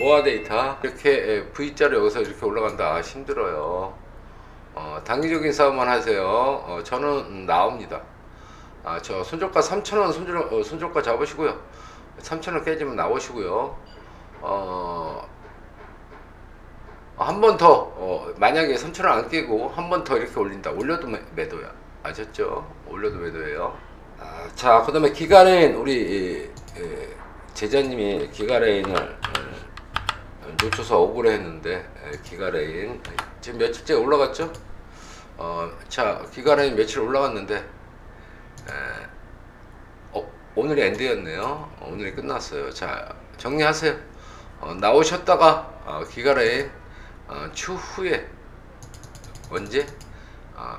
모아데이타 이렇게 V자로 여기서 이렇게 올라간다. 힘들어요. 단기적인 사업만 하세요. 저는 나옵니다. 저 손절가 3,000원 손절가 잡으시고요. 3,000원 깨지면 나오시고요. 한 번 더 만약에 3,000원 안 깨고 한 번 더 이렇게 올린다. 올려도 매도야. 아셨죠? 올려도 매도예요. 자, 그 다음에 기가레인 우리 제자님이 기가레인을 놓쳐서 억울해 했는데, 기가레인 지금 며칠째 올라갔죠? 자, 기가레인 며칠 올라갔는데 오늘이 엔드였네요. 오늘이 끝났어요. 자, 정리하세요. 나오셨다가 기가레인 추후에 언제?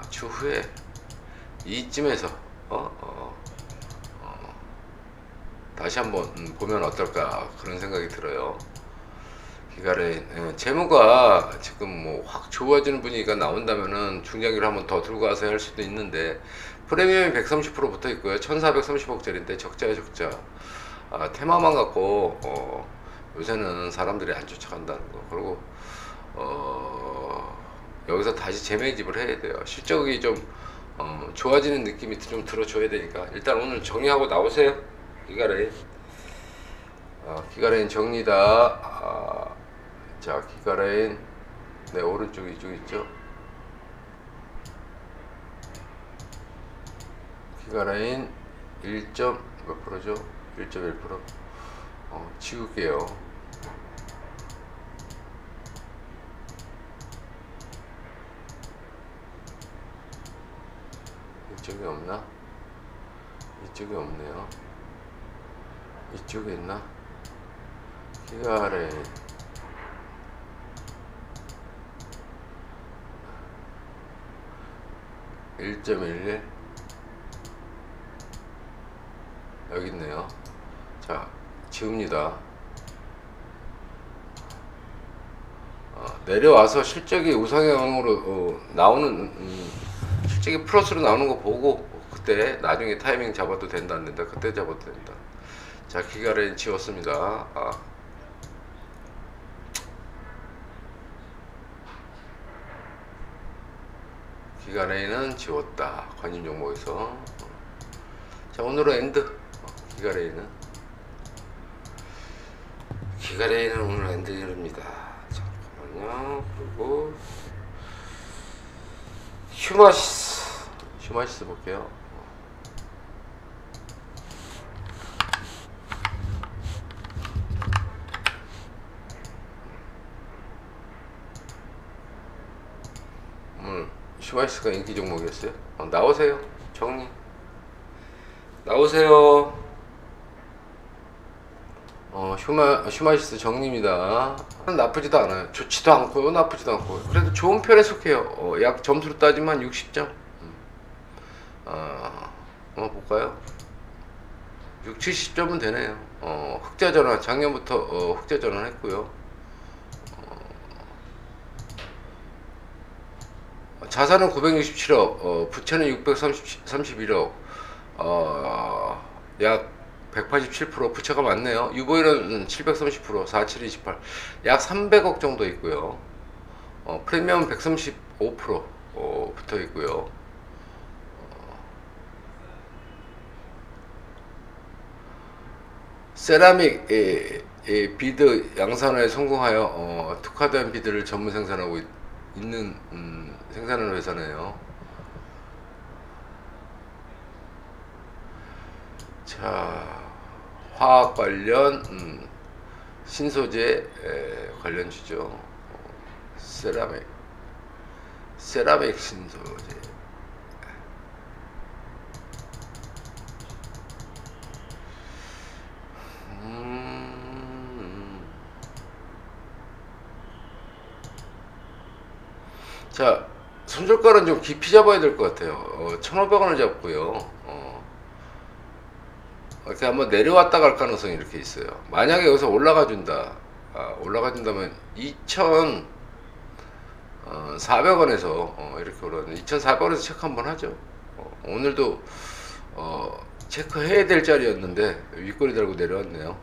추후에 이쯤에서 다시 한번 보면 어떨까 그런 생각이 들어요. 기가레인 재무가 지금 뭐 확 좋아지는 분위기가 나온다면은 중장기를 한번 더 들고 가서 할 수도 있는데, 프리미엄이 130% 붙어 있고요. 1430억짜리인데 적자야. 테마만 갖고 요새는 사람들이 안 쫓아간다는 거. 그리고 여기서 다시 재매집을 해야 돼요. 실적이 좀 좋아지는 느낌이 좀 들어줘야 되니까 일단 오늘 정리하고 나오세요. 기가레인 기가레인 정리다. 자, 기가레인 네, 오른쪽 이쪽 있죠. 기가레인 1. 몇 프로죠? 1.1%. 지울게요. 이쪽이 없나? 이쪽이 없네요. 이쪽에 있나? 기가레인 (1.11) 여기 있네요. 자, 지웁니다. 내려와서 실적이 우상향으로 나오는 실적이 플러스로 나오는 거 보고 그때 나중에 타이밍 잡아도 된다 안 된다 그때 잡아도 된다. 자, 기가레인 지웠습니다. 기가레인은 지웠다. 관심 종목에서. 자, 오늘은 엔드. 기가레인은 오늘 엔드입니다. 잠깐만요. 그리고 휴마시스 볼게요. 휴마시스가 인기 종목이었어요. 나오세요. 정리. 나오세요. 휴마시스 정리입니다. 나쁘지도 않아요. 좋지도 않고 나쁘지도 않고 그래도 좋은 편에 속해요. 약 점수로 따지면 60점. 한번 볼까요? 60, 70점은 되네요. 흑자전환 작년부터 흑자전환 했고요. 자산은 967억, 부채는 631억, 약 187%, 부채가 많네요. 유보율은 730%, 4728, 약 300억 정도 있고요. 프리미엄은 135% 붙어 있고요. 세라믹 비드 양산화에 성공하여 특화된 비드를 전문 생산하고 있는 생산하는 회사네요. 자, 화학 관련 신소재 관련 주죠. 세라믹 신소재. 자, 손절가는 좀 깊이 잡아야 될 것 같아요. 1,500원을 잡고요. 이렇게 한번 내려왔다 갈 가능성이 이렇게 있어요. 만약에 여기서 올라가준다. 올라가준다면 2,400원에서 이렇게 올라가는데 2,400원에서 체크 한번 하죠. 오늘도 체크해야 될 자리였는데 윗꼬리 달고 내려왔네요.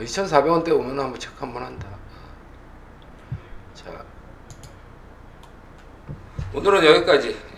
2,400원대 오면 한번 체크 한번 한다. 자, 오늘은 여기까지.